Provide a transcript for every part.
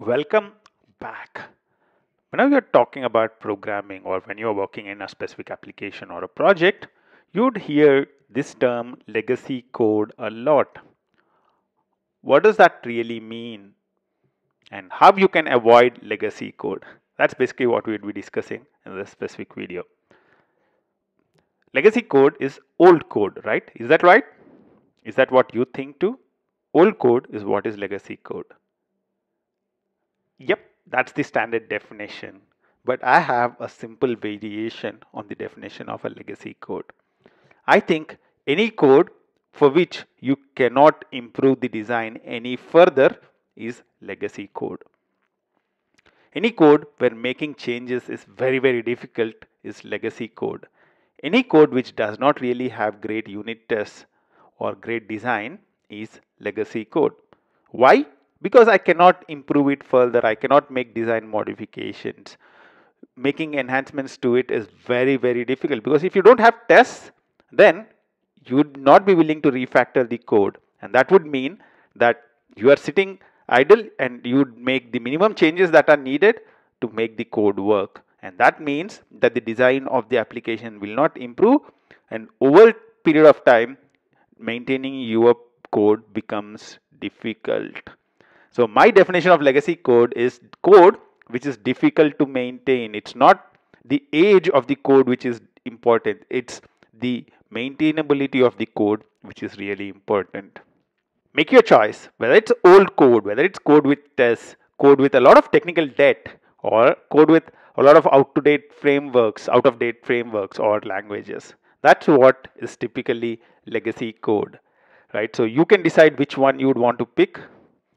Welcome back. Whenever you're talking about programming or when you're working in a specific application or a project, you'd hear this term legacy code a lot. What does that really mean? And how you can avoid legacy code? That's basically what we'd be discussing in this specific video. Legacy code is old code, right? Is that right? Is that what you think too? Old code is what is legacy code. Yep, that's the standard definition. But I have a simple variation on the definition of a legacy code. I think any code for which you cannot improve the design any further is legacy code. Any code where making changes is very, very difficult is legacy code. Any code which does not really have great unit tests or great design is legacy code. Why? Because I cannot improve it further. I cannot make design modifications. Making enhancements to it is very, very difficult, because if you don't have tests, then you would not be willing to refactor the code. And that would mean that you are sitting idle and you would make the minimum changes that are needed to make the code work. And that means that the design of the application will not improve, and over a period of time, maintaining your code becomes difficult. So my definition of legacy code is code which is difficult to maintain. It's not the age of the code which is important. It's the maintainability of the code which is really important. Make your choice, whether it's old code, whether it's code with tests, code with a lot of technical debt, or code with a lot of out of date frameworks or languages. That's what is typically legacy code, right? So you can decide which one you would want to pick.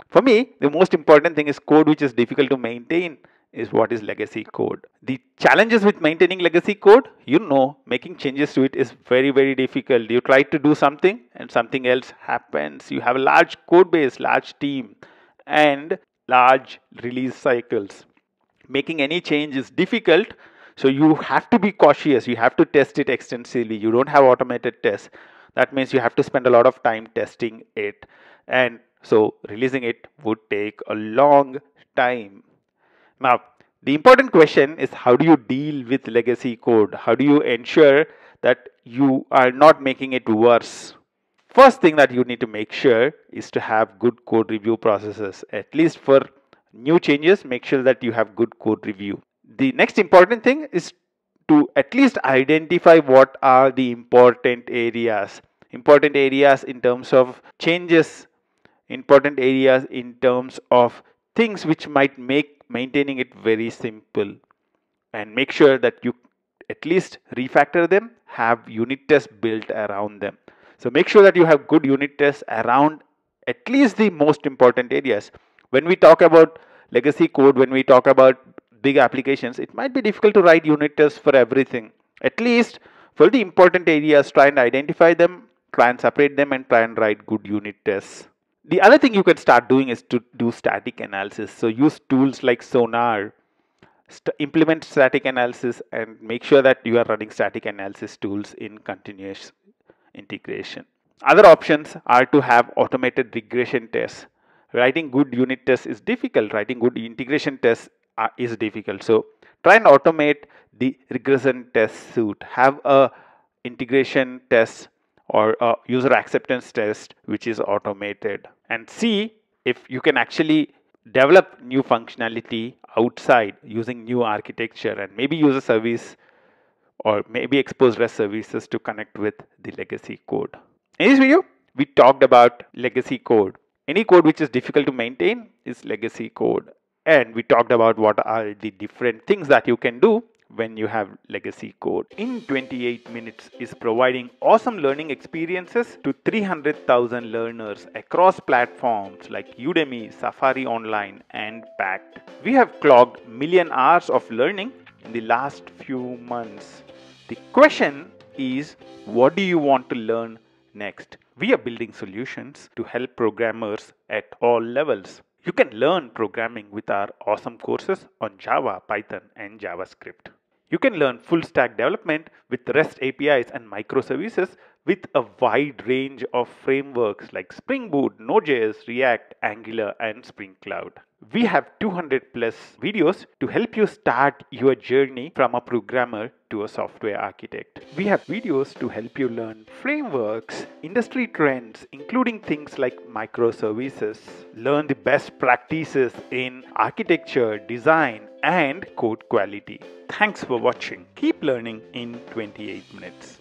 For me, the most important thing is code which is difficult to maintain is what is legacy code. The challenges with maintaining legacy code, you know, making changes to it is very, very difficult. You try to do something and something else happens. You have a large code base, large team, and large release cycles. Making any change is difficult, so you have to be cautious. You have to test it extensively. You don't have automated tests. That means you have to spend a lot of time testing it, and so releasing it would take a long time. Now, the important question is, how do you deal with legacy code? How do you ensure that you are not making it worse? First thing that you need to make sure is to have good code review processes. At least for new changes, make sure that you have good code review. The next important thing is to at least identify what are the important areas. Important areas in terms of changes, important areas in terms of things which might make maintaining it very simple, and make sure that you at least refactor them, have unit tests built around them. So make sure that you have good unit tests around at least the most important areas. When we talk about legacy code, when we talk about big applications, it might be difficult to write unit tests for everything. At least for the important areas, try and identify them, try and separate them, and try and write good unit tests. The other thing you can start doing is to do static analysis. So use tools like Sonar, implement static analysis, and make sure that you are running static analysis tools in continuous integration. Other options are to have automated regression tests. Writing good unit tests is difficult. Writing good integration tests is difficult. So try and automate the regression test suite. Have a integration test or a user acceptance test which is automated, and see if you can actually develop new functionality outside using new architecture, and maybe use a service or maybe expose REST services to connect with the legacy code. In this video, we talked about legacy code. Any code which is difficult to maintain is legacy code, and we talked about what are the different things that you can do when you have legacy code. In 28 Minutes is providing awesome learning experiences to 300,000 learners across platforms like Udemy, Safari Online, and Pact. We have clocked a million hours of learning in the last few months. The question is, what do you want to learn next? We are building solutions to help programmers at all levels. You can learn programming with our awesome courses on Java, Python, and JavaScript. You can learn full stack development with REST APIs and microservices with a wide range of frameworks like Spring Boot, Node.js, React, Angular, and Spring Cloud. We have 200 plus videos to help you start your journey from a programmer to a software architect. We have videos to help you learn frameworks, industry trends, including things like microservices, learn the best practices in architecture, design, and code quality. Thanks for watching. Keep learning in 28 minutes.